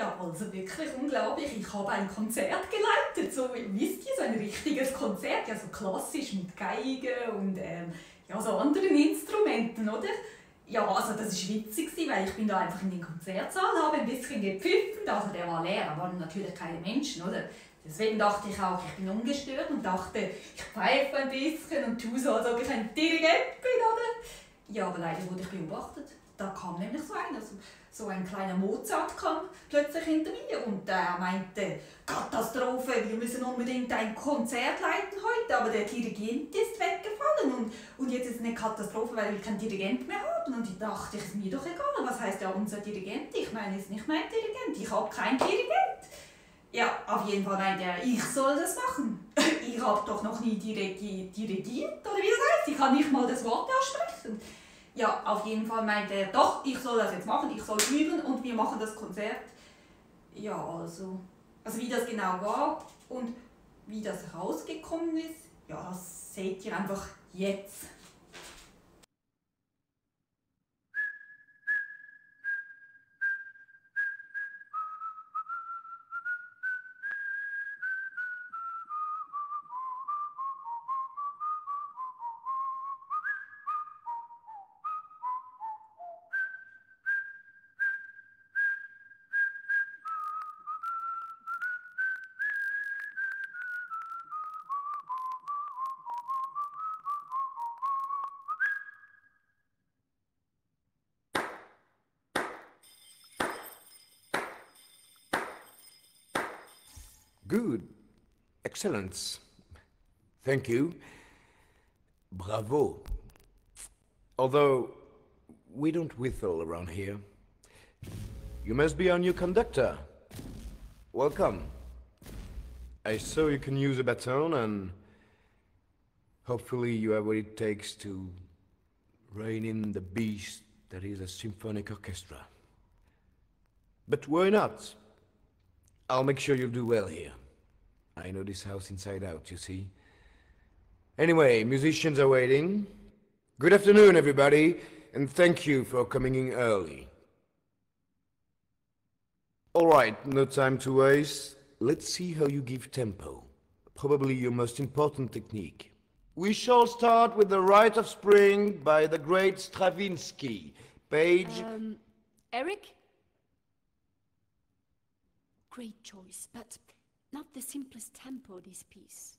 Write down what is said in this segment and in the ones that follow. Ja, also wirklich unglaublich. Ich habe ein Konzert geleitet, so wisst ihr, so ein richtiges Konzert, ja so klassisch mit Geigen und ja, so anderen Instrumenten, oder? Ja, also das war witzig, weil ich bin da einfach in den Konzertsaal, habe ein bisschen gepfiffen, also der war leer, da waren natürlich keine Menschen, oder? Deswegen dachte ich auch, ich bin ungestört und dachte, ich pfeife ein bisschen und tue so, als ob ich ein Dirigent bin, oder? Ja, aber leider wurde ich beobachtet. Da kam nämlich so ein kleiner Mozart kam plötzlich hinter mir und er meinte, Katastrophe, wir müssen unbedingt ein Konzert leiten heute, aber der Dirigent ist weggefallen und jetzt ist eine Katastrophe, weil wir keinen Dirigent mehr haben. Und ich dachte, ist mir doch egal, was heißt ja unser Dirigent? Ich meine, ist nicht mein Dirigent, ich habe keinen Dirigent. Ja, auf jeden Fall meinte er, ich soll das machen. Ich habe doch noch nie dirigiert, oder wie das heißt, ich kann nicht mal das Wort aussprechen. Ja, auf jeden Fall meinte er, doch, ich soll das jetzt machen, ich soll üben und wir machen das Konzert. Ja, also wie das genau war und wie das rausgekommen ist, ja, das seht ihr einfach jetzt. Good. Excellence. Thank you. Bravo. Although, we don't whistle around here. You must be our new conductor. Welcome. I saw you can use a baton and hopefully you have what it takes to rein in the beast that is a symphonic orchestra. But why not? I'll make sure you'll do well here. I know this house inside out, you see. Anyway, musicians are waiting. Good afternoon, everybody, and thank you for coming in early. All right, no time to waste. Let's see how you give tempo. Probably your most important technique. We shall start with the Rite of Spring by the great Stravinsky. Page... Eric? Great choice, but not the simplest tempo, this piece.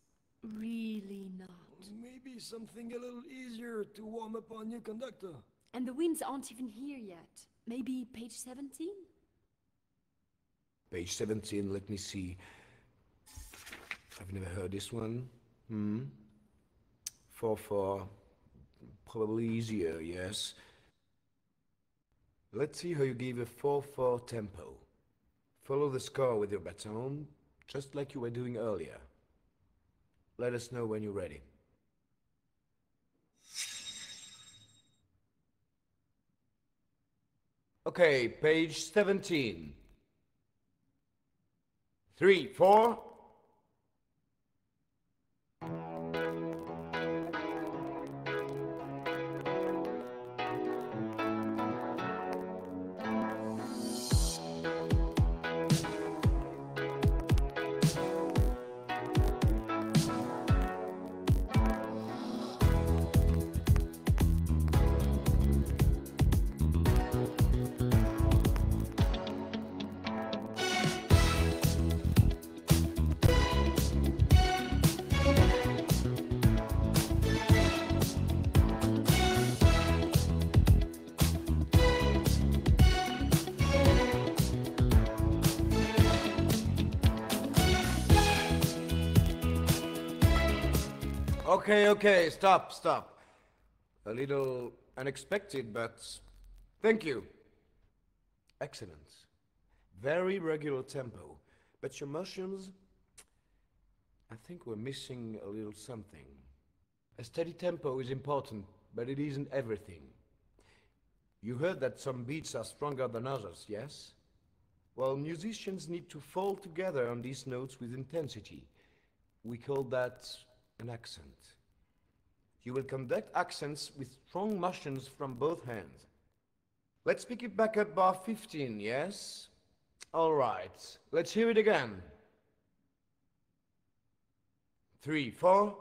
Really not. Maybe something a little easier to warm up our new conductor. And the winds aren't even here yet. Maybe page 17? Page 17, let me see. I've never heard this one. 4/4. Probably easier, yes. Let's see how you give a 4/4 tempo. Follow the score with your baton, just like you were doing earlier. Let us know when you're ready. Okay, page 17. 3/4. Okay, stop. A little unexpected, but thank you. Excellent. Very regular tempo, but your motions, I think we're missing a little something. A steady tempo is important, but it isn't everything. You heard that some beats are stronger than others, yes? Well, musicians need to fall together on these notes with intensity. We call that an accent. You will conduct accents with strong motions from both hands. Let's pick it back at bar 15, yes? All right, let's hear it again. 3, 4.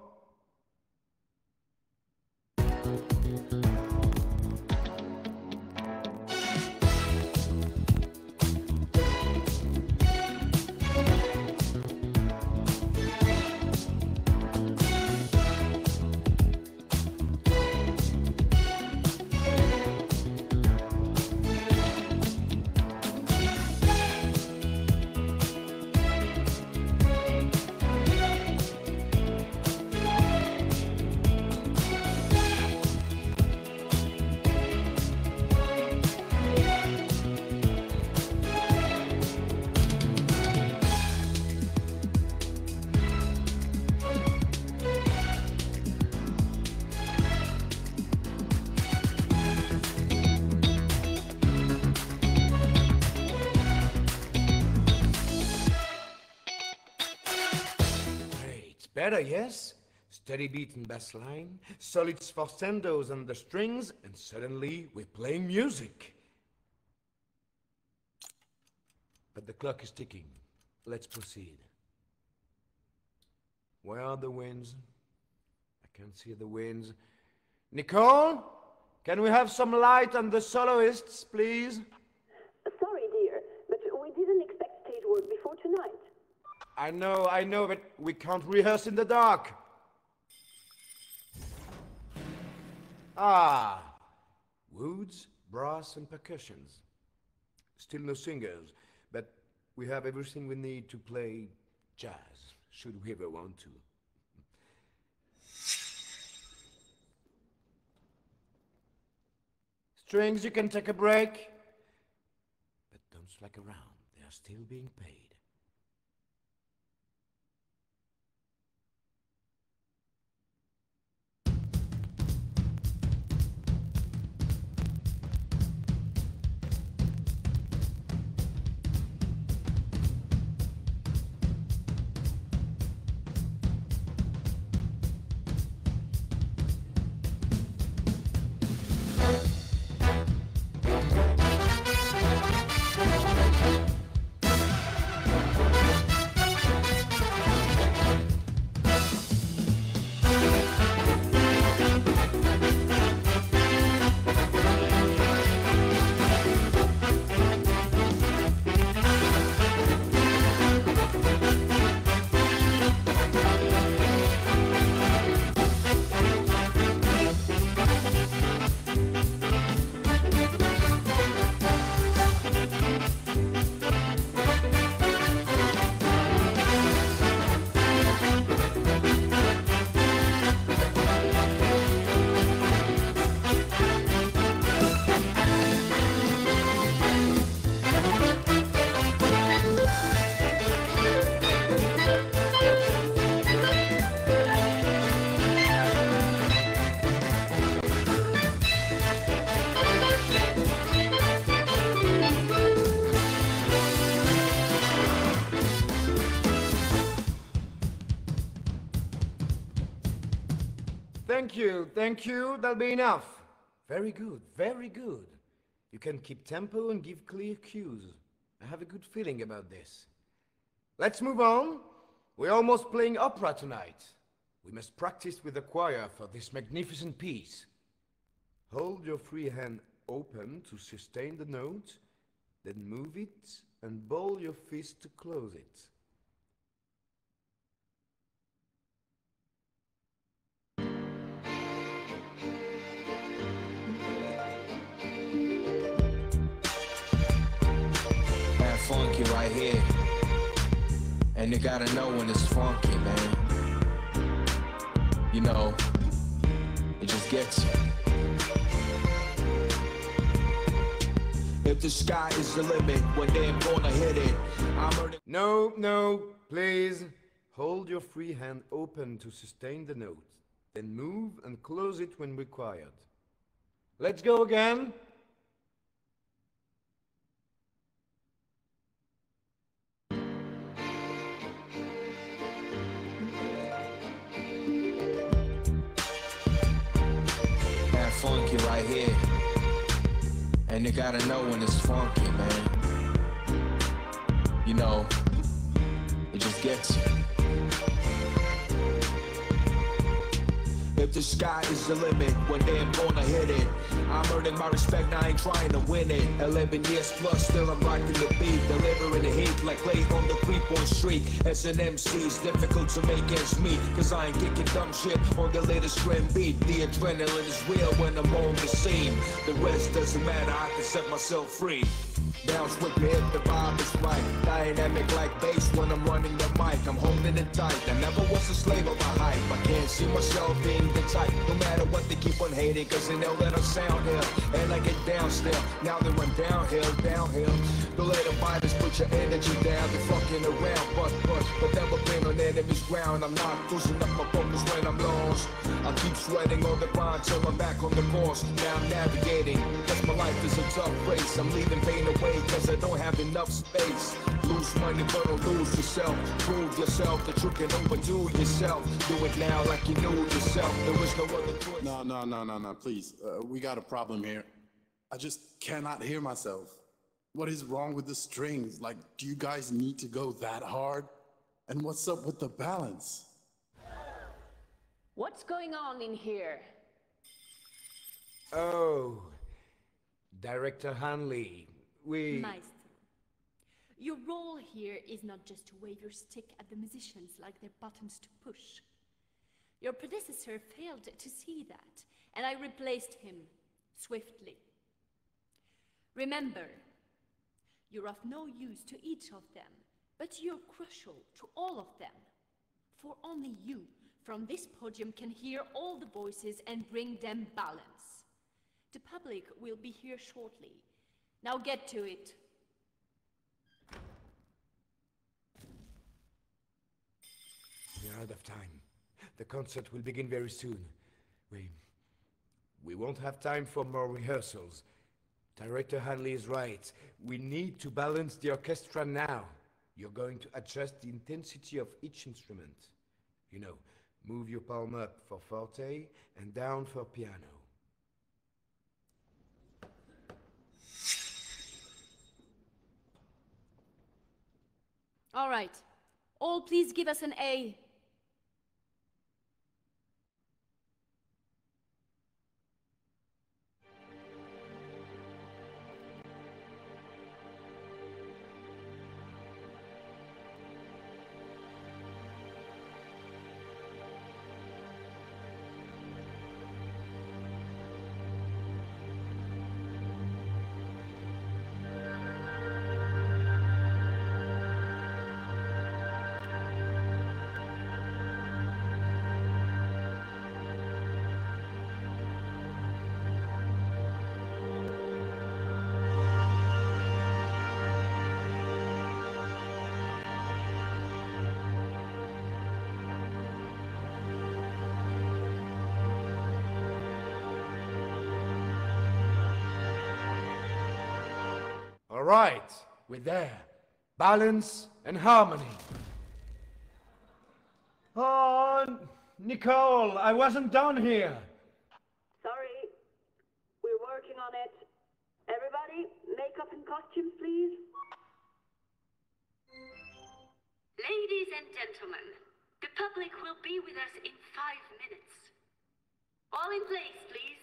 Better, yes? Steady beat and bass line, solid sforzendos on the strings, and suddenly we're playing music. But the clock is ticking. Let's proceed. Where are the winds? I can't see the winds. Nicole, can we have some light on the soloists, please? Sorry, dear, but we didn't expect stage work before tonight. I know, but we can't rehearse in the dark. Ah, woods, brass, and percussions. Still no singers, but we have everything we need to play jazz, should we ever want to. Strings, you can take a break, but don't slack around. They are still being paid. Thank you, that'll be enough. Very good, very good. You can keep tempo and give clear cues. I have a good feeling about this. Let's move on. We're almost playing opera tonight. We must practice with the choir for this magnificent piece. Hold your free hand open to sustain the note, then move it and ball your fist to close it. Funky right here, and you gotta know when it's funky, man. You know, it just gets you. If the sky is the limit, well, they're gonna hit it. No, please. Hold your free hand open to sustain the note, then move and close it when required. Let's go again. Funky right here, and you gotta know when it's funky, man. you know, it just gets you. If the sky is the limit, one day I'm gonna hit it. I'm earning my respect, I ain't trying to win it. 11 years plus, still I'm rocking the beat, delivering the heat like late on the creep-on streak. As an MC, it's difficult to make ends meet, cause I ain't kicking dumb shit on the latest trend beat. The adrenaline is real when I'm on the scene. The rest doesn't matter, I can set myself free. Bounce with me if the vibe is right. Dynamic like bass when I'm running the mic. I'm holding it tight, I never was a slave of my hype. I can't see myself being the type, no matter what they keep on hating, cause they know that I sound ill, and I get down still. Now they run downhill, downhill. The later fighters put your energy down, they're fucking around, but never been on enemy's ground. I'm not losing up my focus when I'm lost. I keep sweating on the grind till I'm back on the course. Now I'm navigating, cause my life is a tough race. I'm leaving pain away cause I don't have enough space. Lose money but don't lose yourself. Prove yourself that you can overdo yourself. Do it now like you knew yourself. There is no other choice. No, please. We got a problem here. I just cannot hear myself. What is wrong with the strings? Like, do you guys need to go that hard? And what's up with the balance? What's going on in here? Oh, Director Hanley, we... Meister, your role here is not just to wave your stick at the musicians like their buttons to push. Your predecessor failed to see that, and I replaced him swiftly. Remember, you're of no use to each of them, but you're crucial to all of them. For only you, from this podium, can hear all the voices and bring them balance. The public will be here shortly. Now get to it. We're out of time. The concert will begin very soon. We won't have time for more rehearsals. Director Hanley is right. We need to balance the orchestra now. You're going to adjust the intensity of each instrument. You know, move your palm up for forte and down for piano. All right. All please give us an A. Right, we're there. Balance and harmony. Oh, Nicole, I wasn't done here. Sorry, we're working on it. Everybody, makeup and costumes, please. Ladies and gentlemen, the public will be with us in 5 minutes. All in place, please.